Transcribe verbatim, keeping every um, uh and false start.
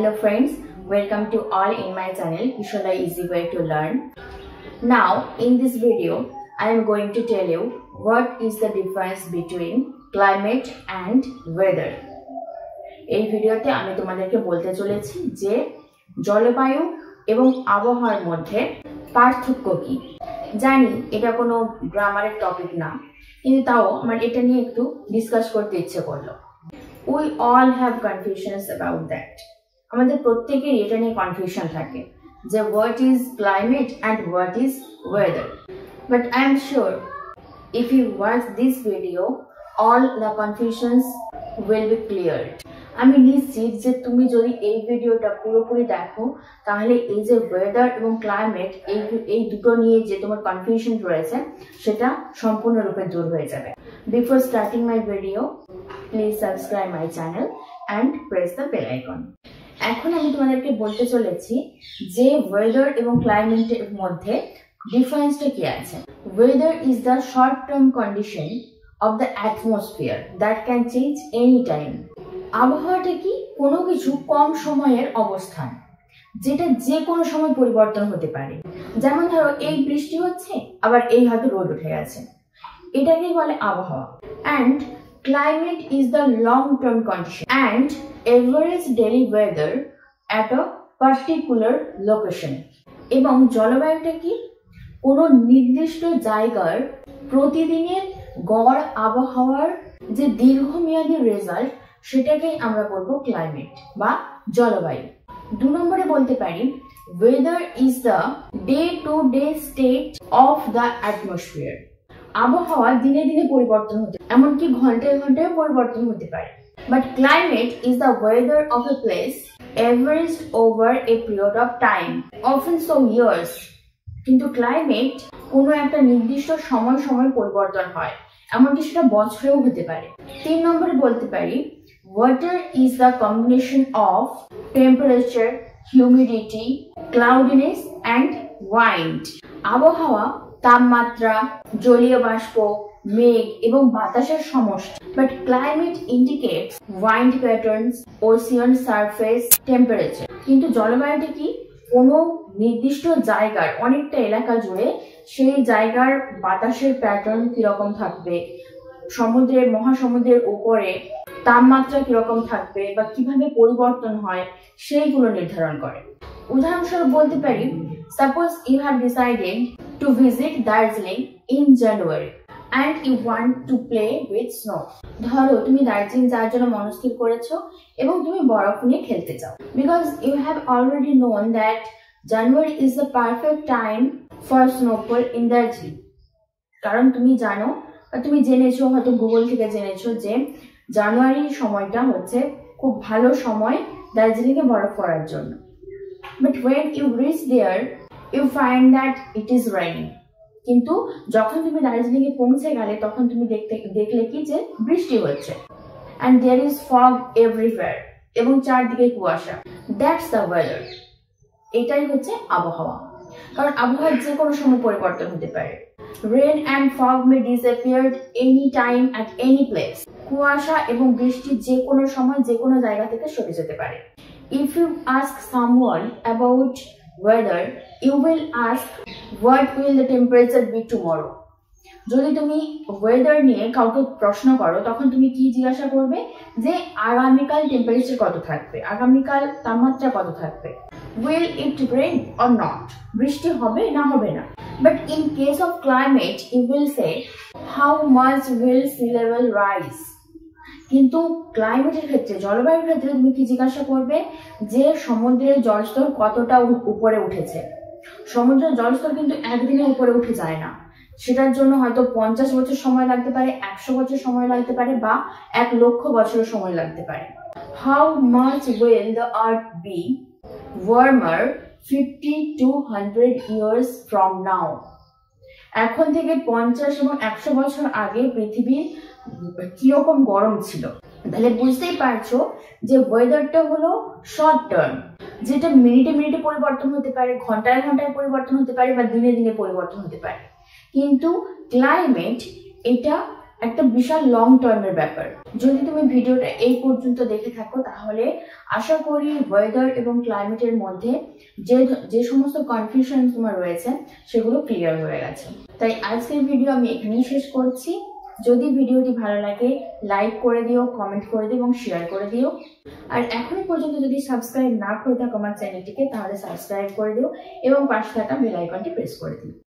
Hello friends, welcome to all in my channel Kisholoy Easy Way to Learn. Now in this video I am going to tell you what is the difference between climate and weather. এই ভিডিওতে আমি তোমাদেরকে বলতে চলেছি যে জলবায়ু এবং আবহাওয়ার মধ্যে পার্থক্য কি। জানি এটা কোনো গ্রামারের টপিক না, কিন্তু তাও আমার এটা নিয়ে একটু ডিসকাস করতে ইচ্ছে করলো। We all have confusions about that. আমাদের প্রত্যেকের এটা নিয়ে কনফিউশন থাকে যে what is climate and what is weather. But I am sure if you watch this video all the confusions will be cleared. আমি নিশ্চিত যে তুমি যদি এই ভিডিওটা পুরোপুরি দেখো তাহলে এই যে ওয়েদার এবং ক্লাইমেট এই এই দুটো নিয়ে যে তোমার কনফিউশন রয়েছে সেটা সম্পূর্ণরূপে দূর হয়ে যাবে। Before starting my video please subscribe my channel and press the bell icon. এখন আমি তোমাদেরকে বলতে চলেছি যে ওয়েদার এবং ক্লাইমেটের মধ্যে ডিফারেন্সটা কি আছে। Weather is the short term condition of the atmosphere that can change any time. আবহাওয়াটা কি কোনো কিছু কম সময়ের অবস্থান যেটা যে কোনো সময় পরিবর্তন হতে পারে। যেমন ধরো এই বৃষ্টি হচ্ছে, আবার এই হয়তো রোদ উঠে গেছে, এটাকেই বলে আবহাওয়া। And climate is the long term condition and average daily weather at a particular location. এবং জলবায়ুটা কি কোনো নির্দিষ্ট জায়গার প্রতিদিনের গড় আবহাওয়ার যে দীর্ঘমেয়াদী রেজাল্ট সেটাকেই আমরা বলবো ক্লাইমেট বা জলবায়ু। দু নম্বরে বলতে পারি weather is the day to day state of the atmosphere. আবহাওয়া দিনে দিনে পরিবর্তন হতে এমনকি ঘন্টায় ঘন্টায় পরিবর্তন হতে পারে। But climate is the weather of a place averaged over a period of time often so years. কিন্তু ক্লাইমেট কোনো একটা নির্দিষ্ট সময় সময় পরিবর্তন হয়, এমনকি সেটা বছরেও হতে পারে। তিন নম্বরে বলতে পারি Water is the combination of temperature, humidity, cloudiness and wind. আবহাওয়া তাপমাত্রা, জলীয় বাষ্প, মেঘ এবং বাতাসের সমষ্টি। But climate indicates wind patterns, ocean surface temperature. কিন্তু জলবায়ুটা কি কোনো নির্দিষ্ট জায়গার অনেকটা এলাকা জুড়ে সেই জায়গার বাতাসের প্যাটার্ন কিরকম থাকবে, সমুদ্রের মহাসমুদ্রের উপরে তাপমাত্রা কিরকম থাকবে বা কিভাবে পরিবর্তন হয় সেইগুলো নির্ধারণ করে। উদাহরণস্বরূপ বলতে পারি suppose you have decided to visit Darjeeling in January and you want to play with snow. ধরো তুমি দার্জিলিং যাওয়ার জন্য মনস্থির করেছো এবং তুমি বরফ নিয়ে খেলতে চাও। Because you have already known that January is the perfect time for snowfall in Darjeeling. কারণ তুমি জানো বা তুমি জেনেছো, হয়তো গুগল থেকে জেনেছো যে জানুয়ারি সময়টা হচ্ছে খুব ভালো সময় দার্জিলিংয়ে বরফ পড়ার জন্য। But when you reach there you find that it is raining. কিন্তু যখন তুমি দার্জিলিংয়ে পৌঁছে গেলে তখন তুমি দেখতে দেখলে কি যে বৃষ্টি হচ্ছে। And there is fog everywhere, এবং চারদিকে কুয়াশা। That's the weather. এটাই হচ্ছে আবহাওয়া, কারণ আবহাওয়ার যে কোনো সময় পরিবর্তন হতে পারে। Rain and fog may disappear any time at any place. কুয়াশা এবং বৃষ্টি যে কোনো সময় যে কোনো জায়গা থেকে সরে যেতে পারে। If you ask someone about weather, you will ask what will the temperature be tomorrow. যদি তুমি ওয়েদার নিয়ে কাউকে প্রশ্ন করো তখন তুমি কি জিজ্ঞাসা করবে যে আগামীকাল টেম্পারেচার কত থাকবে, আগামীকাল তাপমাত্রা কত থাকবে। Will it rain or not? বৃষ্টি হবে না হবে না। But in case of climate, you will say how much will sea level rise. কিন্তু ক্লাইমেটের ক্ষেত্রে জলবায়ুর ক্ষেত্রে তুমি কি জিজ্ঞাসা করবে যে সমুদ্রের জলস্তর কতটা উপরে উঠেছে। সমুদ্রের জলস্তর কিন্তু একদিনে উপরে উঠে যায় না, সেটার জন্য হয়তো পঞ্চাশ বছর সময় লাগতে পারে, একশো বছর সময় লাগতে পারে বা এক লক্ষ বছর সময় লাগতে পারে। How much will the earth be warmer fifty to hundred years from now. এখন থেকে পঞ্চাশ এবং একশো বছর আগে পৃথিবীর কিরকম গরম ছিল। তাহলে বুঝতেই পারছো যে ওয়েদারটা হলো শর্ট টার্ম, যেটা মিনিটে মিনিটে পরিবর্তন হতে পারে, ঘন্টায় ঘন্টায় পরিবর্তন হতে পারে বা দিনে দিনে পরিবর্তন হতে পারে। কিন্তু ক্লাইমেট এটা একটা বিশাল লং টার্মের ব্যাপার। যদি তুমি ভিডিওটা এই পর্যন্ত দেখে থাকো তাহলে আশা করি ওয়েদার এবং ক্লাইমেটের মধ্যে যে যে সমস্ত কনফিউশন তোমার রয়েছে সেগুলো ক্লিয়ার হয়ে গেছে। তাই আজকের ভিডিও আমি এখানেই শেষ করছি। যদি ভিডিওটি ভালো লাগে লাইক করে দিও, কমেন্ট করে দিও এবং শেয়ার করে দিও। আর এখনো পর্যন্ত যদি সাবস্ক্রাইব না করে থাকো আমার চ্যানেলটিকে, তাহলে সাবস্ক্রাইব করে দিও এবং পাশে থাকা বেল আইকনটি প্রেস করে দিও।